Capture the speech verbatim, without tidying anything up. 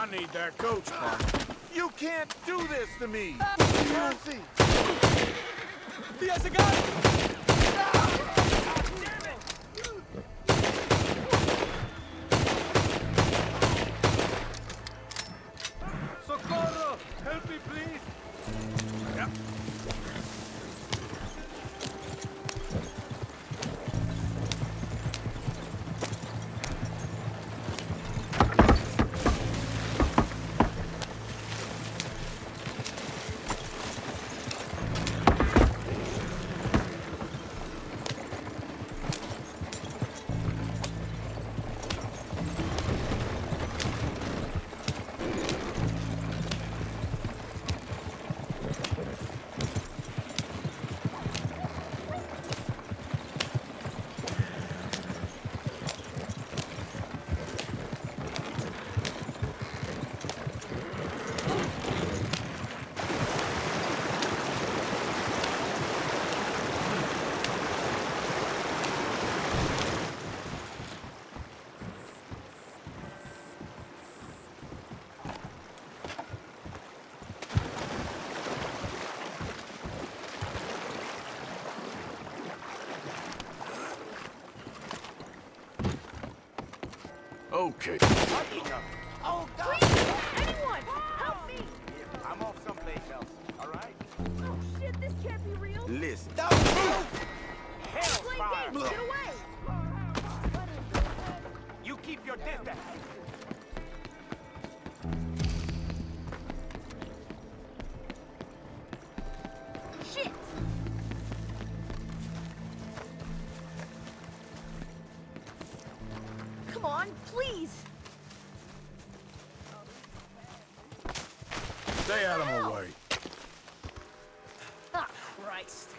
I need that coach, partner. You can't do this to me! Mercy! He has a gun! Okay. Oh, God. Please, anyone, help me! I'm off someplace else, all right? Oh, shit, this can't be real. Listen. Stop. Hellfire! Get away! You keep your distance. Shit! Come on, please! Stay out of my way. Ah, Christ.